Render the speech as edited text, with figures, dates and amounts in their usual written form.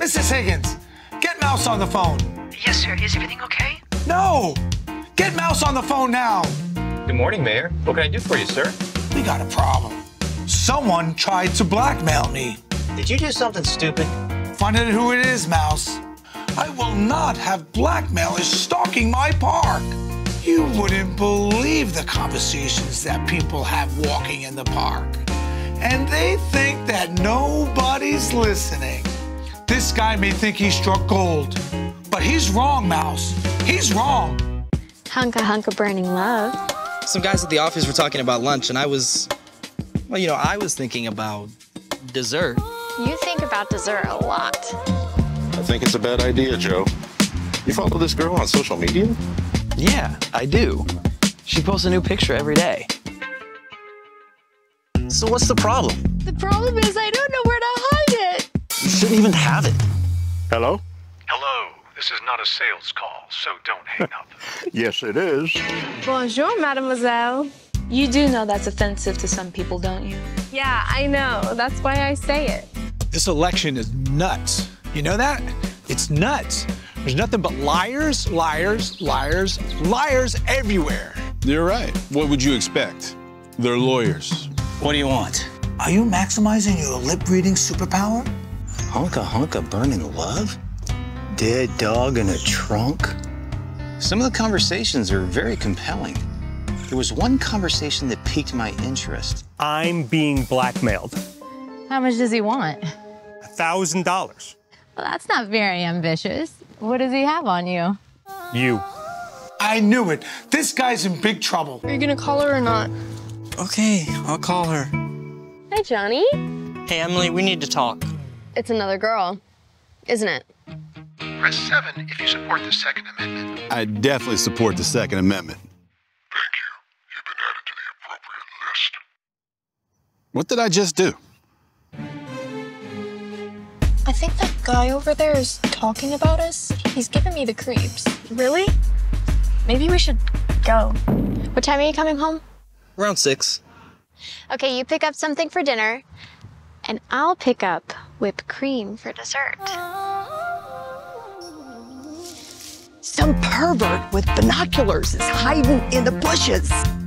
Mrs. Higgins, get Mouse on the phone. Yes, sir. Is everything okay? No! Get Mouse on the phone now! Good morning, Mayor. What can I do for you, sir? We got a problem. Someone tried to blackmail me. Did you do something stupid? Find out who it is, Mouse. I will not have blackmailers stalking my park. You wouldn't believe the conversations that people have walking in the park. And they think that nobody's listening. This guy may think he struck gold, but he's wrong, Mouse. He's wrong. Hunka, hunka, burning love. Some guys at the office were talking about lunch, and I was, well, you know, I was thinking about dessert. You think about dessert a lot. I think it's a bad idea, Joe. You follow this girl on social media? Yeah, I do. She posts a new picture every day. So what's the problem? The problem is I don't know where to hide it. You shouldn't even have it. Hello? Hello. This is not a sales call, so don't hang up. Yes, it is. Bonjour, mademoiselle. You do know that's offensive to some people, don't you? Yeah, I know. That's why I say it. This election is nuts. You know that? It's nuts. There's nothing but liars, liars, liars, liars everywhere. You're right. What would you expect? They're lawyers. What do you want? Are you maximizing your lip-reading superpower? Honka, honka, burning love? Dead dog in a trunk? Some of the conversations are very compelling. There was one conversation that piqued my interest. I'm being blackmailed. How much does he want? $1,000. Well, that's not very ambitious. What does he have on you? You. I knew it. This guy's in big trouble. Are you gonna call her or not? Okay, I'll call her. Hi, Johnny. Hey, Emily, we need to talk. It's another girl, isn't it? Press 7 if you support the Second Amendment. I definitely support the Second Amendment. Thank you. You've been added to the appropriate list. What did I just do? I think that guy over there is talking about us. He's giving me the creeps. Really? Maybe we should go. What time are you coming home? Around 6. Okay, you pick up something for dinner, and I'll pick up whipped cream for dessert. Some pervert with binoculars is hiding in the bushes.